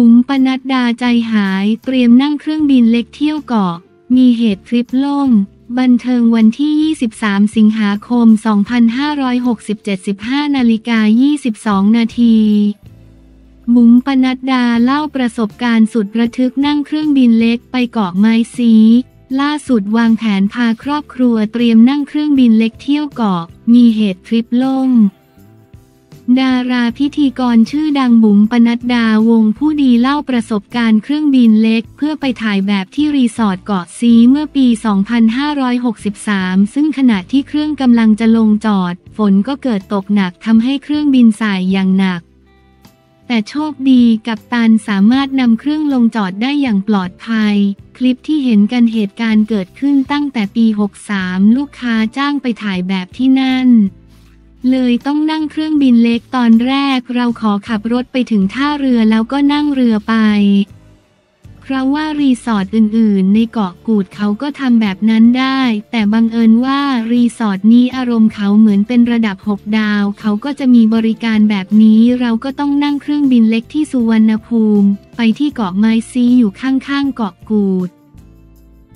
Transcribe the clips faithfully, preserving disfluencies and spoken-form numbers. บุ๋ม ปนัดดาใจหายเตรียมนั่งเครื่องบินเล็กเที่ยวเกาะมีเหตุทริปล่มบันเทิงวันที่ยี่สิบสามสิงหาคมสองพันห้าร้อยหกสิบเจ็ด สิบห้านาฬิกายี่สิบสองนาทีบุ๋ม ปนัดดาเล่าประสบการณ์สุดระทึกนั่งเครื่องบินเล็กไปเกาะไม้สีล่าสุดวางแผนพาครอบครัวเตรียมนั่งเครื่องบินเล็กเที่ยวเกาะมีเหตุทริปล่มดาราพิธีกรชื่อดังบุ๋ม ปนัดดาวงผู้ดีเล่าประสบการณ์เครื่องบินเล็กเพื่อไปถ่ายแบบที่รีสอร์ทเกาะสีเมื่อปีสองพันห้าร้อยหกสิบสามซึ่งขณะที่เครื่องกำลังจะลงจอดฝนก็เกิดตกหนักทำให้เครื่องบินส่ายอย่างหนักแต่โชคดีกัปตันสามารถนำเครื่องลงจอดได้อย่างปลอดภัยคลิปที่เห็นกันเหตุการณ์เกิดขึ้นตั้งแต่ปีหกสามลูกค้าจ้างไปถ่ายแบบที่นั่นเลยต้องนั่งเครื่องบินเล็กตอนแรกเราขอขับรถไปถึงท่าเรือแล้วก็นั่งเรือไปเพราะว่ารีสอร์ทอื่นๆในเกาะกูดเขาก็ทำแบบนั้นได้แต่บังเอิญว่ารีสอร์ทนี้อารมณ์เขาเหมือนเป็นระดับหกดาวเขาก็จะมีบริการแบบนี้เราก็ต้องนั่งเครื่องบินเล็กที่สุวรรณภูมิไปที่เกาะไม้ซีอยู่ข้างๆเกาะกูด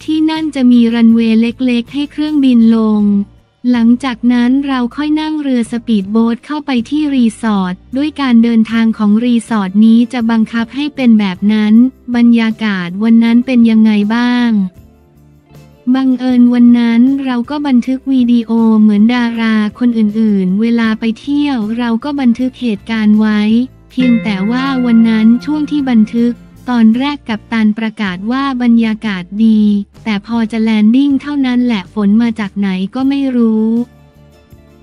ที่นั่นจะมีรันเวย์เล็กๆให้เครื่องบินลงหลังจากนั้นเราค่อยนั่งเรือสปีดโบ๊ทเข้าไปที่รีสอร์ทด้วยการเดินทางของรีสอร์ทนี้จะบังคับให้เป็นแบบนั้นบรรยากาศวันนั้นเป็นยังไงบ้างบังเอิญวันนั้นเราก็บันทึกวิดีโอเหมือนดาราคนอื่นๆเวลาไปเที่ยวเราก็บันทึกเหตุการณ์ไว้เพียงแต่ว่าวันนั้นช่วงที่บันทึกตอนแรกกัปตันประกาศว่าบรรยากาศดีแต่พอจะแลนดิ้งเท่านั้นแหละฝนมาจากไหนก็ไม่รู้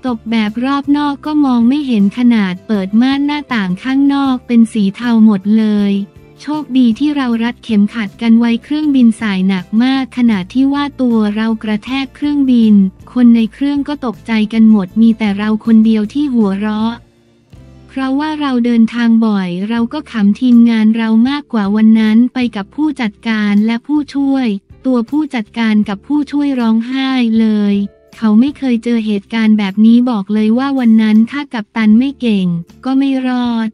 ตกแบบรอบนอกก็มองไม่เห็นขนาดเปิดม่านหน้าต่างข้างนอกเป็นสีเทาหมดเลยโชคดีที่เรารัดเข็มขัดกันไว้เครื่องบินส่ายหนักมากขณะที่ว่าตัวเรากระแทกเครื่องบินคนในเครื่องก็ตกใจกันหมดมีแต่เราคนเดียวที่หัวเราะเพราะว่าเราเดินทางบ่อยเราก็ขำทีมงานเรามากกว่าวันนั้นไปกับผู้จัดการและผู้ช่วยตัวผู้จัดการกับผู้ช่วยร้องไห้เลยเขาไม่เคยเจอเหตุการณ์แบบนี้บอกเลยว่าวันนั้นถ้ากัปตันไม่เก่งก็ไม่รอด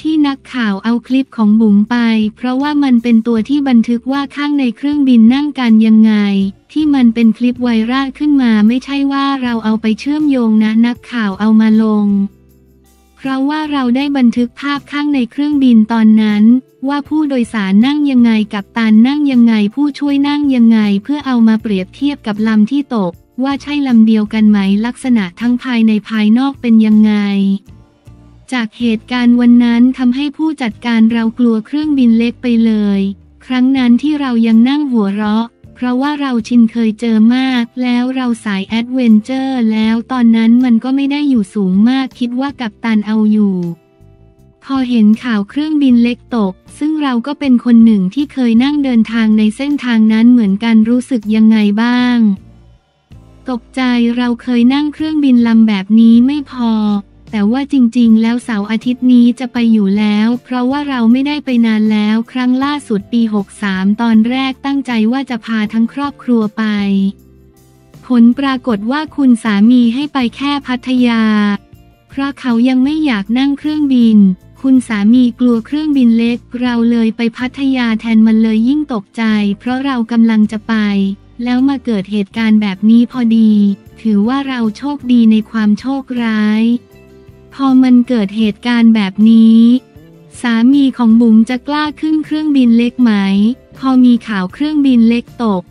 ที่นักข่าวเอาคลิปของบุ๋มไปเพราะว่ามันเป็นตัวที่บันทึกว่าข้างในเครื่องบินนั่งกันยังไงที่มันเป็นคลิปไวรัลขึ้นมาไม่ใช่ว่าเราเอาไปเชื่อมโยงนะนักข่าวเอามาลงเพราะว่าเราได้บันทึกภาพข้างในเครื่องบินตอนนั้นว่าผู้โดยสารนั่งยังไงกัปตันนั่งยังไงผู้ช่วยนั่งยังไงเพื่อเอามาเปรียบเทียบกับลำที่ตกว่าใช่ลำเดียวกันไหมลักษณะทั้งภายในภายนอกเป็นยังไงจากเหตุการณ์วันนั้นทำให้ผู้จัดการเรากลัวเครื่องบินเล็กไปเลยครั้งนั้นที่เรายังนั่งหัวเราะเพราะว่าเราชินเคยเจอมากแล้วเราสายแอดเวนเจอร์แล้วตอนนั้นมันก็ไม่ได้อยู่สูงมากคิดว่ากัปตันเอาอยู่พอเห็นข่าวเครื่องบินเล็กตกซึ่งเราก็เป็นคนหนึ่งที่เคยนั่งเดินทางในเส้นทางนั้นเหมือนกันรู้สึกยังไงบ้างตกใจเราเคยนั่งเครื่องบินลำแบบนี้ไม่พอแต่ว่าจริงๆแล้วเสาร์อาทิตย์นี้จะไปอยู่แล้วเพราะว่าเราไม่ได้ไปนานแล้วครั้งล่าสุดปีหกสามตอนแรกตั้งใจว่าจะพาทั้งครอบครัวไปผลปรากฏว่าคุณสามีให้ไปแค่พัทยาเพราะเขายังไม่อยากนั่งเครื่องบินคุณสามีกลัวเครื่องบินเล็กเราเลยไปพัทยาแทนมันเลยยิ่งตกใจเพราะเรากำลังจะไปแล้วมาเกิดเหตุการณ์แบบนี้พอดีถือว่าเราโชคดีในความโชคร้ายพอมันเกิดเหตุการณ์แบบนี้สามีของบุ๋มจะกล้าขึ้นเครื่องบินเล็กไหมพอมีข่าวเครื่องบินเล็กตก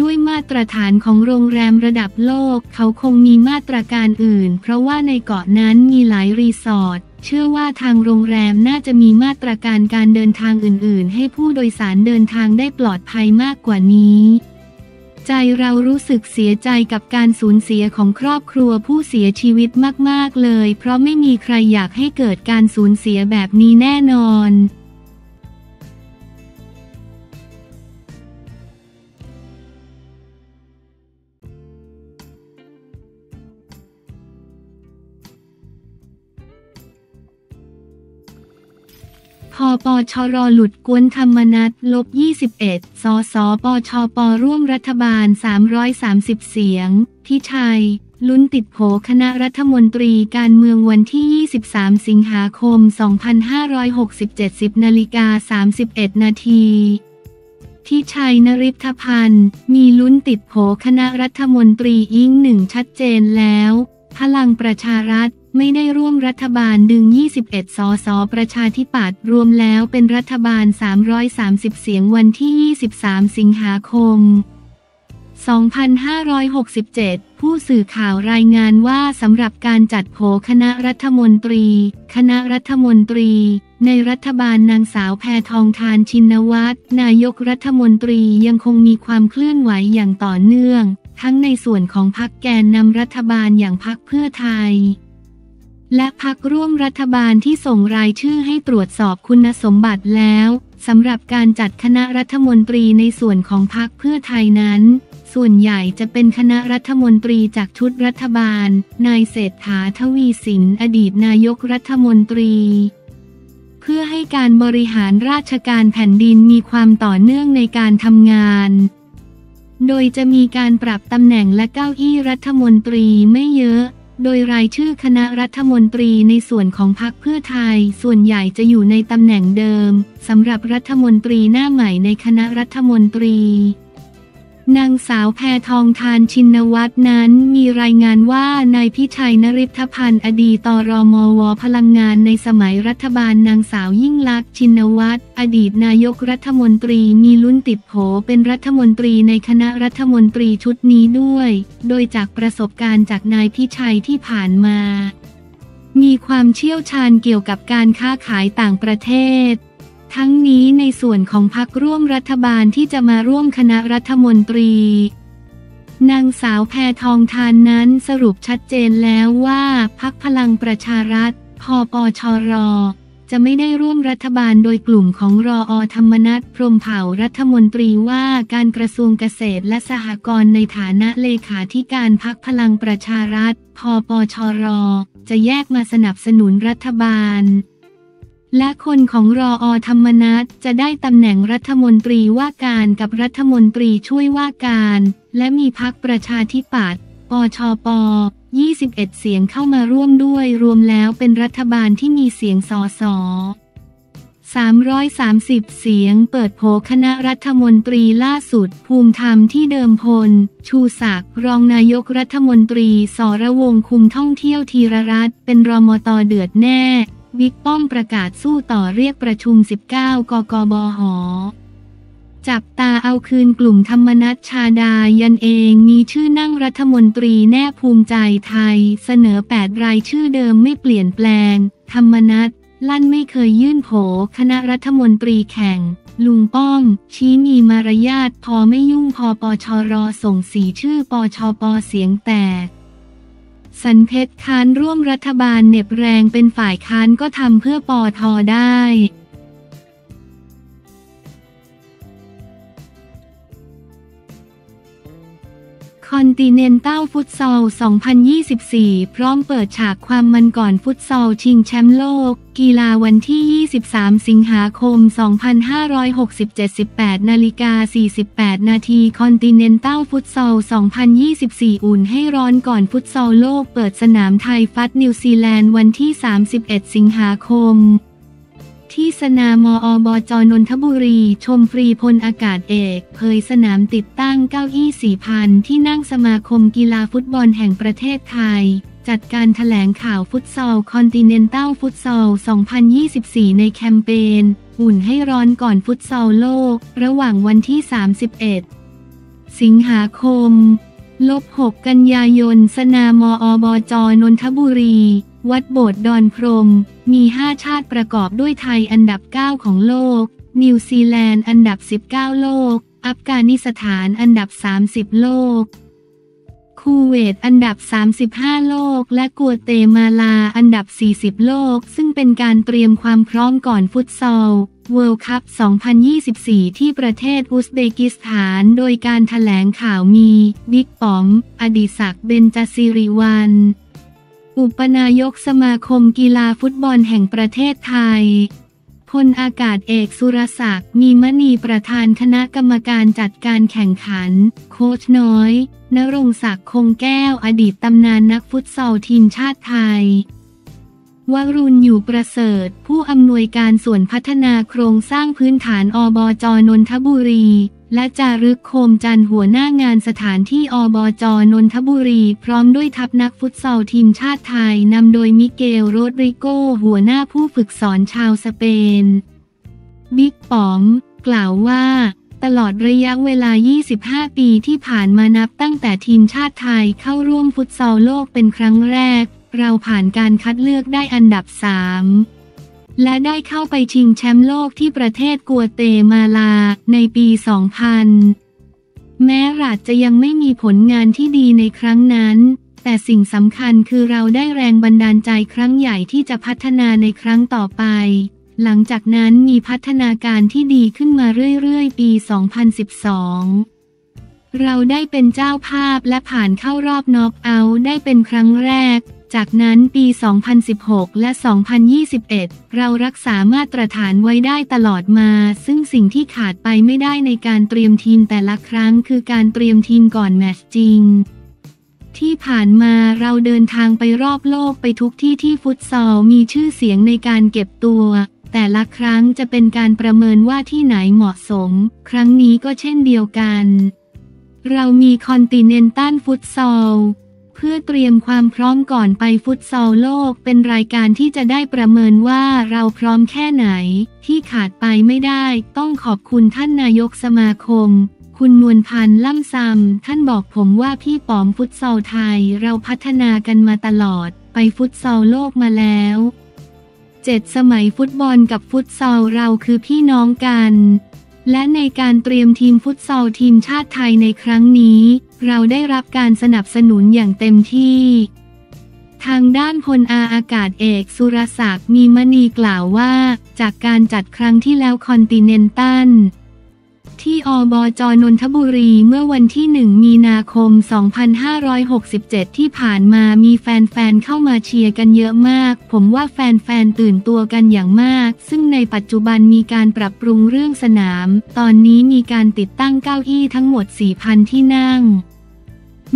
ด้วยมาตรฐานของโรงแรมระดับโลกเขาคงมีมาตรการอื่นเพราะว่าในเกาะนั้นมีหลายรีสอร์ทเชื่อว่าทางโรงแรมน่าจะมีมาตรการการเดินทางอื่นๆให้ผู้โดยสารเดินทางได้ปลอดภัยมากกว่านี้ใจเรารู้สึกเสียใจกับการสูญเสียของครอบครัวผู้เสียชีวิตมากๆเลยเพราะไม่มีใครอยากให้เกิดการสูญเสียแบบนี้แน่นอนพปชร.หลุดกวนธรรมนัส ลบยี่สิบเอ็ด สส.ปชป.ร่วมรัฐบาลสามร้อยสามสิบเสียงพิชัย ลุ้นติดโผคณะรัฐมนตรีการเมืองวันที่ยี่สิบสามสิงหาคมสองพันห้าร้อยหกสิบเจ็ด สิบนาฬิกาสามสิบเอ็ดนาทีทิชัย นฤทธพันธ์มีลุ้นติดโผคณะรัฐมนตรีอิงหนึ่งชัดเจนแล้วพลังประชารัฐไม่ได้ร่วมรัฐบาลดึงยี่สิบเอ็ดสสประชาธิปัตย์รวมแล้วเป็นรัฐบาลสามร้อยสามสิบเสียงวันที่ยี่สิบสามสิงหาคมสองพันห้าร้อยหกสิบเจ็ดผู้สื่อข่าวรายงานว่าสำหรับการจัดโผคณะรัฐมนตรีคณะรัฐมนตรีในรัฐบาลนางสาวแพทองธารชินวัตรนายกรัฐมนตรียังคงมีความเคลื่อนไหวอย่างต่อเนื่องทั้งในส่วนของพรรคแกนนำรัฐบาลอย่างพรรคเพื่อไทยและพรรคร่วมรัฐบาลที่ส่งรายชื่อให้ตรวจสอบคุณสมบัติแล้วสำหรับการจัดคณะรัฐมนตรีในส่วนของพรรคเพื่อไทยนั้นส่วนใหญ่จะเป็นคณะรัฐมนตรีจากชุดรัฐบาลนายเศรษฐาทวีสินอดีตนายกรัฐมนตรีเพื่อให้การบริหารราชการแผ่นดินมีความต่อเนื่องในการทำงานโดยจะมีการปรับตำแหน่งและเก้าอี้รัฐมนตรีไม่เยอะโดยรายชื่อคณะรัฐมนตรีในส่วนของพรรคเพื่อไทยส่วนใหญ่จะอยู่ในตำแหน่งเดิมสำหรับรัฐมนตรีหน้าใหม่ในคณะรัฐมนตรีนางสาวแพทองธารชินวัตรนั้นมีรายงานว่านายพิชัย นฤทธพันธ์อดีต ตรมว.พลังงานในสมัยรัฐบาลนางสาวยิ่งลักษณ์ชินวัตรอดีตนายกรัฐมนตรีมีลุ้นติดโผเป็นรัฐมนตรีในคณะรัฐมนตรีชุดนี้ด้วยโดยจากประสบการณ์จากนายพิชัยที่ผ่านมามีความเชี่ยวชาญเกี่ยวกับการค้าขายต่างประเทศทั้งนี้ในส่วนของพรรคร่วมรัฐบาลที่จะมาร่วมคณะรัฐมนตรีนางสาวแพทองธารนั้นสรุปชัดเจนแล้วว่าพรรคพลังประชารัฐพปชร.จะไม่ได้ร่วมรัฐบาลโดยกลุ่มของรอ.ธรรมนัส พรหมเผ่ารัฐมนตรีว่าการกระทรวงเกษตรและสหกรณ์ในฐานะเลขาธิการพรรคพลังประชารัฐพปชร.จะแยกมาสนับสนุนรัฐบาลและคนของรอ.ธรรมนัสจะได้ตำแหน่งรัฐมนตรีว่าการกับรัฐมนตรีช่วยว่าการและมีพรรคประชาธิปัตย์ปชปยี่สิบเอ็ดเสียงเข้ามาร่วมด้วยรวมแล้วเป็นรัฐบาลที่มีเสียงสสสามร้อยสามสิบเสียงเปิดโผคณะรัฐมนตรีล่าสุดภูมิธรรมที่เดิมพลชูศักดิ์รองนายกรัฐมนตรีสรวงศ์คุมท่องเที่ยวธีรรัตน์เป็นรมต.เดือดแน่บิ๊กป้อมประกาศสู้ต่อเรียกประชุมสิบเก้ากกบห.จับตาเอาคืนกลุ่มธรรมนัสชาดายันเองมีชื่อนั่งรัฐมนตรีแน่ภูมิใจไทยเสนอแปดรายชื่อเดิมไม่เปลี่ยนแปลงธรรมนัสลั่นไม่เคยยื่นโผคณะรัฐมนตรีแข่งลุงป้อมชี้มีมารยาทพอไม่ยุ่งพอปชร.ส่งสีชื่อปชป.เสียงแตกสันเพชรค้านร่วมรัฐบาลเหน็บแรงเป็นฝ่ายค้านก็ทำเพื่อปท.ได้คอนติเนนตัลฟุตซอลสองพันยี่สิบสี่พร้อมเปิดฉากความมันก่อนฟุตซอลชิงแชมป์โลกกีฬาวันที่ยี่สิบสามสิงหาคมสองพันห้าร้อยหกสิบเจ็ด สิบแปดนาฬิกาสี่สิบแปดนาทีคอนติเนนตัลฟุตซอลสองพันยี่สิบสี่อุ่นให้ร้อนก่อนฟุตซอลโลกเปิดสนามไทยฟัดนิวซีแลนด์วันที่สามสิบเอ็ดสิงหาคมที่สนามอบจ.นนทบุรีชมฟรีพลอากาศเอกเผยสนามติดตั้งเก้าอี้ สี่พัน ที่นั่งสมาคมกีฬาฟุตบอลแห่งประเทศไทยจัดการแถลงข่าวฟุตซอลคอนติเนนตัลฟุตซอลสองพันยี่สิบสี่ในแคมเปญอุ่นให้ร้อนก่อนฟุตซอลโลกระหว่างวันที่สามสิบเอ็ดสิงหาคมถึงหกกันยายนสนามอบจ.นนทบุรีวัดโบสถ์ดอนพรมมีห้าชาติประกอบด้วยไทยอันดับเก้าของโลกนิวซีแลนด์อันดับสิบเก้าโลกอัฟกานิสถานอันดับสามสิบโลกคูเวตอันดับสามสิบห้าโลกและกัวเตมาลาอันดับสี่สิบโลกซึ่งเป็นการเตรียมความพร้อมก่อนฟุตซอลเวิลด์คัพสองพันยี่สิบสี่ที่ประเทศอุซเบกิสถานโดยการแถลงข่าวมีบิ๊กป๋อมอดิศักดิ์เบญจสิริวัลย์อุปนายกสมาคมกีฬาฟุตบอลแห่งประเทศไทยพ ลอากาศเอกสุรศักดิ์ มีมณีประธานคณะกรรมการจัดการแข่งขันโค้ชน้อยณรงค์ศักดิ์คงแก้วอดีตตำนานนักฟุตซอลทีมชาติไทยวรุณอยู่ประเสริฐผู้อำนวยการส่วนพัฒนาโครงสร้างพื้นฐานอบจ.นนทบุรีและจารึกโคมจันทร์หัวหน้างานสถานที่อบจ.นนทบุรีพร้อมด้วยทัพนักฟุตซอลทีมชาติไทยนำโดยมิเกลโรดริโกหัวหน้าผู้ฝึกสอนชาวสเปนบิ๊กป๋อมกล่าวว่าตลอดระยะเวลายี่สิบห้าปีที่ผ่านมานับตั้งแต่ทีมชาติไทยเข้าร่วมฟุตซอลโลกเป็นครั้งแรกเราผ่านการคัดเลือกได้อันดับสามและได้เข้าไปชิงแชมป์โลกที่ประเทศกัวเตมาลาในปี สองพัน แม้อาจจะยังไม่มีผลงานที่ดีในครั้งนั้นแต่สิ่งสำคัญคือเราได้แรงบันดาลใจครั้งใหญ่ที่จะพัฒนาในครั้งต่อไปหลังจากนั้นมีพัฒนาการที่ดีขึ้นมาเรื่อยๆปี สองพันสิบสองเราได้เป็นเจ้าภาพและผ่านเข้ารอบน็อกเอาท์ได้เป็นครั้งแรกจากนั้นปีสองพันสิบหกและสองพันยี่สิบเอ็ดเรารักษามาตรฐานไว้ได้ตลอดมาซึ่งสิ่งที่ขาดไปไม่ได้ในการเตรียมทีมแต่ละครั้งคือการเตรียมทีมก่อนแมตช์จริงที่ผ่านมาเราเดินทางไปรอบโลกไปทุกที่ที่ฟุตซอลมีชื่อเสียงในการเก็บตัวแต่ละครั้งจะเป็นการประเมินว่าที่ไหนเหมาะสมครั้งนี้ก็เช่นเดียวกันเรามีคอนติเนนตัลฟุตซอลเพื่อเตรียมความพร้อมก่อนไปฟุตซอลโลกเป็นรายการที่จะได้ประเมินว่าเราพร้อมแค่ไหนที่ขาดไปไม่ได้ต้องขอบคุณท่านนายกสมาคมคุณนวลพันธ์ล่ำซำท่านบอกผมว่าพี่ป๋อมฟุตซอลไทยเราพัฒนากันมาตลอดไปฟุตซอลโลกมาแล้วเจ็ดสมัยฟุตบอลกับฟุตซอลเราคือพี่น้องกันและในการเตรียมทีมฟุตซอลทีมชาติไทยในครั้งนี้เราได้รับการสนับสนุนอย่างเต็มที่ทางด้านพลอาอากาศเอกสุรศักดิ์มีมณีกล่าวว่าจากการจัดครั้งที่แล้วคอนติเนนตัลที่อบจ.นนทบุรีเมื่อวันที่หนึ่งมีนาคมสองพันห้าร้อยหกสิบเจ็ดที่ผ่านมามีแฟนๆเข้ามาเชียร์กันเยอะมากผมว่าแฟนๆตื่นตัวกันอย่างมากซึ่งในปัจจุบันมีการปรับปรุงเรื่องสนามตอนนี้มีการติดตั้งเก้าอี้ทั้งหมด สี่พัน ที่นั่ง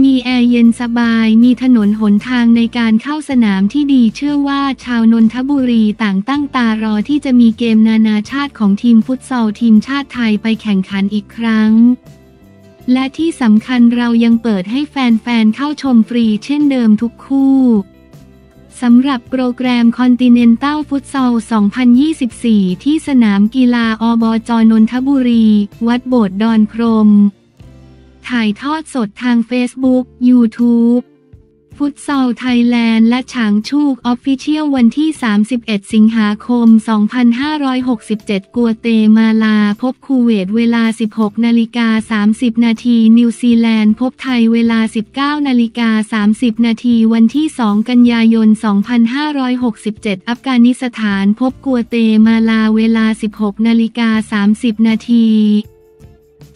มีแอร์เย็นสบายมีถนนหนทางในการเข้าสนามที่ดีเชื่อว่าชาวนนทบุรีต่างตั้งตารอที่จะมีเกมนานาชาติของทีมฟุตซอลทีมชาติไทยไปแข่งขันอีกครั้งและที่สำคัญเรายังเปิดให้แฟนๆเข้าชมฟรีเช่นเดิมทุกคู่สำหรับโปรแกรม Continental Futsal สองพันยี่สิบสี่ที่สนามกีฬาอบจ.นนทบุรีวัดโบสถ์ดอนพรหมถ่ายทอดสดทาง Facebook YouTube ฟุตซอลไทยแลนด์และฉางชูก Official วันที่สามสิบเอ็ดสิงหาคมสองพันห้าร้อยหกสิบเจ็ดกัวเตมาลาพบคูเวตเวลา สิบหกนาฬิกาสามสิบนาทีนิวซีแลนด์พบไทยเวลา สิบเก้านาฬิกาสามสิบนาทีวันที่สองกันยายนสองพันห้าร้อยหกสิบเจ็ดอัฟกานิสถานพบกัวเตมาลาเวลา สิบหกนาฬิกาสามสิบนาที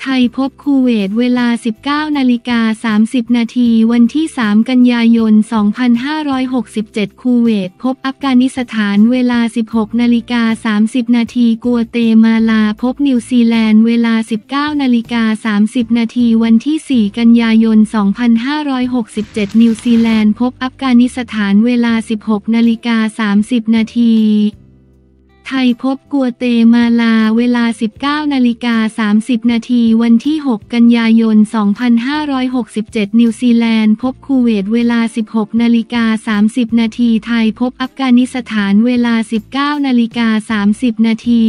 ไทยพบคูเวตเวลา สิบเก้านาฬิกาสามสิบนาทีวันที่สามกันยายนสองพันห้าร้อยหกสิบเจ็ดคูเวตพบอัฟกานิสถานเวลา สิบหกนาฬิกาสามสิบนาทีกัวเตมาลาพบนิวซีแลนด์เวลา สิบเก้านาฬิกาสามสิบนาทีวันที่สี่กันยายนสองพันห้าร้อยหกสิบเจ็ดนิวซีแลนด์พบอัฟกานิสถานเวลา สิบหกนาฬิกาสามสิบนาทีไทยพบกัวเตมาลาเวลา สิบเก้านาฬิกาสามสิบนาทีวันที่หกกันยายนสองพันห้าร้อยหกสิบเจ็ดนิวซีแลนด์พบคูเวตเวลา สิบหกนาฬิกาสามสิบนาทีไทยพบอัฟกานิสถานเวลา สิบเก้านาฬิกาสามสิบนาที